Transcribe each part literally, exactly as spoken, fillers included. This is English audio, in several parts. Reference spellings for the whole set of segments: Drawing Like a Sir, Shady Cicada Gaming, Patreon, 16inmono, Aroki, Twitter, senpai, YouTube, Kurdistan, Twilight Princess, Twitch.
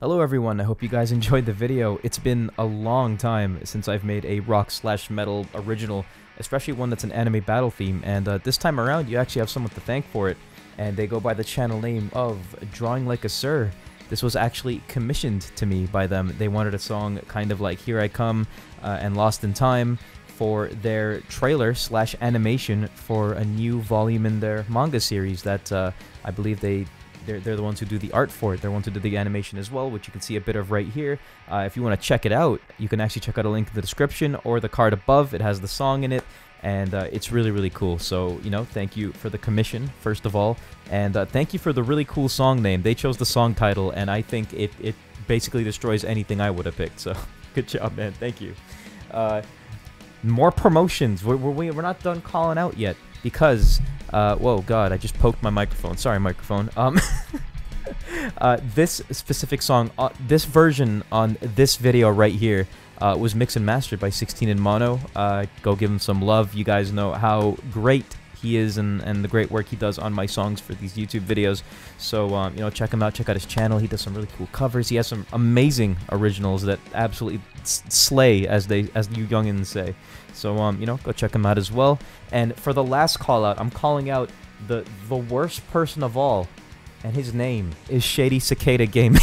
Hello everyone, I hope you guys enjoyed the video. It's been a long time since I've made a rock slash metal original, especially one that's an anime battle theme, and uh, this time around you actually have someone to thank for it, and they go by the channel name of Drawing Like a Sir. This was actually commissioned to me by them. They wanted a song kind of like Here I Come uh, and Lost in Time for their trailer slash animation for a new volume in their manga series that uh, I believe they They're, they're the ones who do the art for it. They're the ones who do the animation as well, which you can see a bit of right here. Uh, if you want to check it out, you can actually check out a link in the description or the card above. It has the song in it. and uh, it's really, really cool. So, you know, thank you for the commission, first of all, and uh, thank you for the really cool song name. They chose the song title, and I think it, it basically destroys anything I would have picked, so good job, man. Thank you. Uh, more promotions. We're, we're, we're not done calling out yet, because, uh, whoa, God, I just poked my microphone. Sorry, microphone. Um, uh, this specific song, uh, this version on this video right here, Uh, was mixed and mastered by sixteen in mono. Uh, go give him some love. You guys know how great he is and, and the great work he does on my songs for these YouTube videos. So, um, you know, check him out. Check out his channel. He does some really cool covers. He has some amazing originals that absolutely slay, as they as you youngins say. So, um, you know, go check him out as well. And for the last call out, I'm calling out the, the worst person of all, and his name is Shady Cicada Gaming.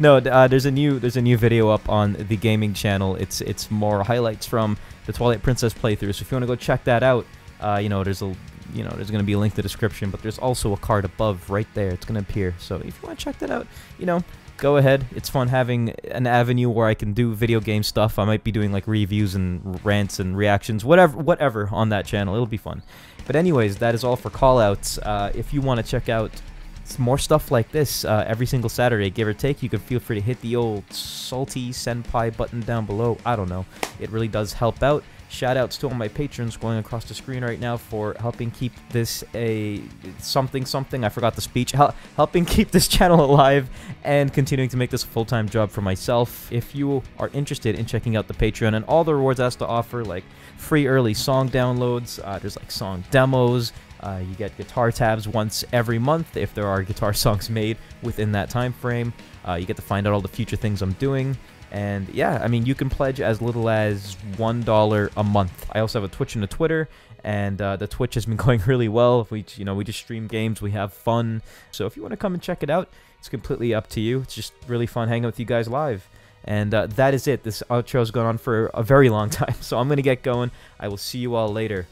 No, uh, there's a new there's a new video up on the gaming channel. It's it's more highlights from the Twilight Princess playthrough. So if you want to go check that out, uh, you know there's a you know there's gonna be a link to the description, but there's also a card above right there. It's gonna appear. So if you want to check that out, you know, go ahead. It's fun having an avenue where I can do video game stuff. I might be doing like reviews and rants and reactions, whatever whatever on that channel. It'll be fun. But anyways, that is all for callouts. Uh, if you want to check out more stuff like this uh, every single Saturday, give or take, you can feel free to hit the old salty senpai button down below. I don't know. It really does help out. Shout outs to all my patrons going across the screen right now for helping keep this a something something. I forgot the speech. Hel helping keep this channel alive and continuing to make this a full-time job for myself. If you are interested in checking out the Patreon and all the rewards it has to offer, like free early song downloads, uh, there's like song demos. Uh, you get guitar tabs once every month if there are guitar songs made within that time frame. Uh, you get to find out all the future things I'm doing. And yeah, I mean, you can pledge as little as one dollar a month. I also have a Twitch and a Twitter, and uh, the Twitch has been going really well. We, you know, we just stream games, we have fun. So if you want to come and check it out, it's completely up to you. It's just really fun hanging out with you guys live. And uh, that is it. This outro's gone on for a very long time, so I'm going to get going. I will see you all later.